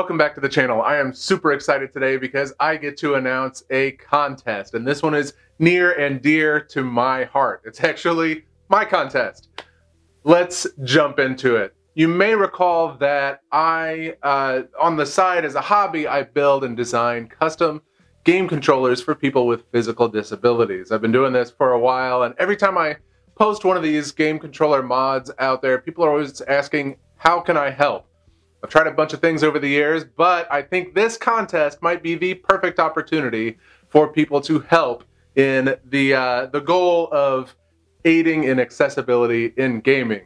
Welcome back to the channel. I am super excited today because I get to announce a contest, and this one is near and dear to my heart. It's actually my contest. Let's jump into it. You may recall that I, on the side as a hobby, I build and design custom game controllers for people with physical disabilities. I've been doing this for a while, and every time I post one of these game controller mods out there, people are always asking, how can I help? I've tried a bunch of things over the years, but I think this contest might be the perfect opportunity for people to help in the goal of aiding in accessibility in gaming.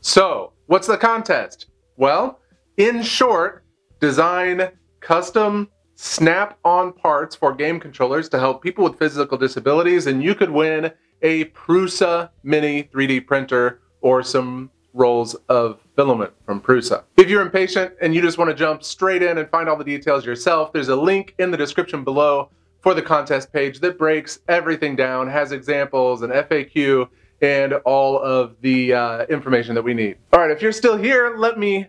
So, what's the contest? Well, in short, design custom snap-on parts for game controllers to help people with physical disabilities, and you could win a Prusa Mini 3D printer or some rolls of filament from Prusa. If you're impatient and you just want to jump straight in and find all the details yourself, there's a link in the description below for the contest page that breaks everything down, has examples, an FAQ, and all of the information that we need. All right, if you're still here, let me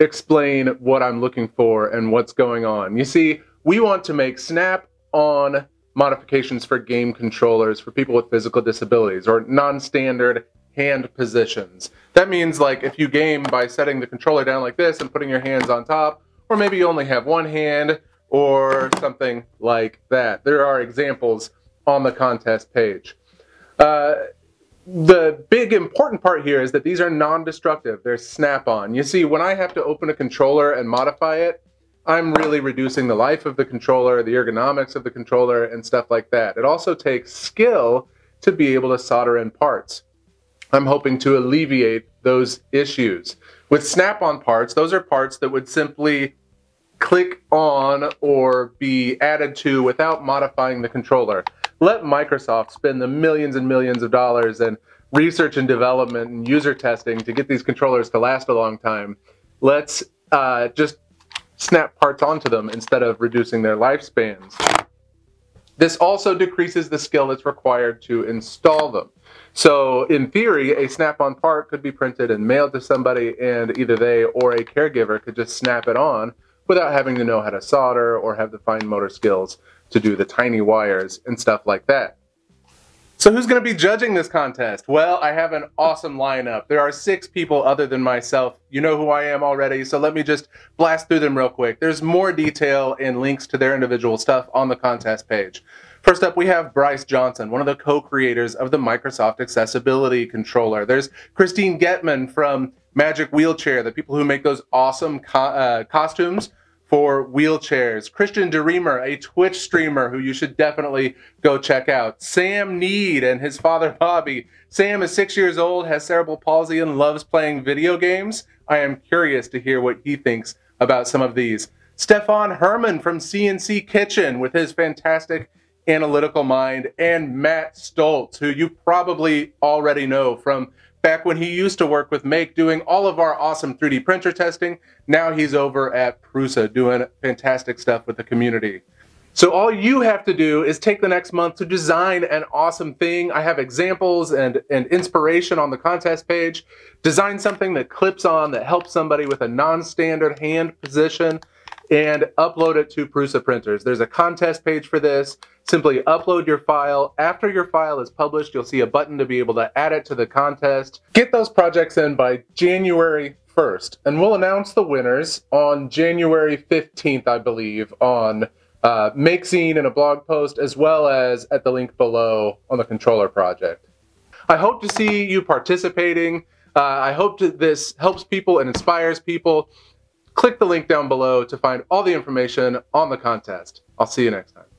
explain what I'm looking for and what's going on. You see, we want to make snap-on modifications for game controllers for people with physical disabilities or non-standard hand positions. That means, like, if you game by setting the controller down like this and putting your hands on top, or maybe you only have one hand or something like that. There are examples on the contest page. The big important part here is that these are non-destructive. They're snap-on. You see, when I have to open a controller and modify it, I'm really reducing the life of the controller, the ergonomics of the controller, and stuff like that. It also takes skill to be able to solder in parts. I'm hoping to alleviate those issues. With snap-on parts, those are parts that would simply click on or be added to without modifying the controller. Let Microsoft spend the millions and millions of dollars in research and development and user testing to get these controllers to last a long time. Let's just snap parts onto them instead of reducing their lifespans. This also decreases the skill that's required to install them. So in theory, a snap-on part could be printed and mailed to somebody, and either they or a caregiver could just snap it on without having to know how to solder or have the fine motor skills to do the tiny wires and stuff like that. So who's going to be judging this contest? Well, I have an awesome lineup. There are 6 people other than myself. You know who I am already, so let me just blast through them real quick. There's more detail and links to their individual stuff on the contest page. First up, we have Bryce Johnson, one of the co-creators of the Microsoft Accessibility Controller. There's Christine Getman from Magic Wheelchair, the people who make those awesome costumes for wheelchairs. Christian DeReamer, a Twitch streamer who you should definitely go check out. Sam Need and his father, Bobby. Sam is 6 years old, has cerebral palsy, and loves playing video games. I am curious to hear what he thinks about some of these. Stefan Herman from CNC Kitchen with his fantastic analytical mind, and Matt Stoltz, who you probably already know from back when he used to work with Make doing all of our awesome 3D printer testing. Now he's over at Prusa doing fantastic stuff with the community. So all you have to do is take the next month to design an awesome thing. I have examples and inspiration on the contest page. Design something that clips on, that helps somebody with a non-standard hand position, and upload it to PrusaPrinters. There's a contest page for this. Simply upload your file. After your file is published, you'll see a button to be able to add it to the contest. Get those projects in by January 1st, and we'll announce the winners on January 15th, I believe, on Make in a blog post, as well as at the link below on the controller project. I hope to see you participating. I hope that this helps people and inspires people. Click the link down below to find all the information on the contest. I'll see you next time.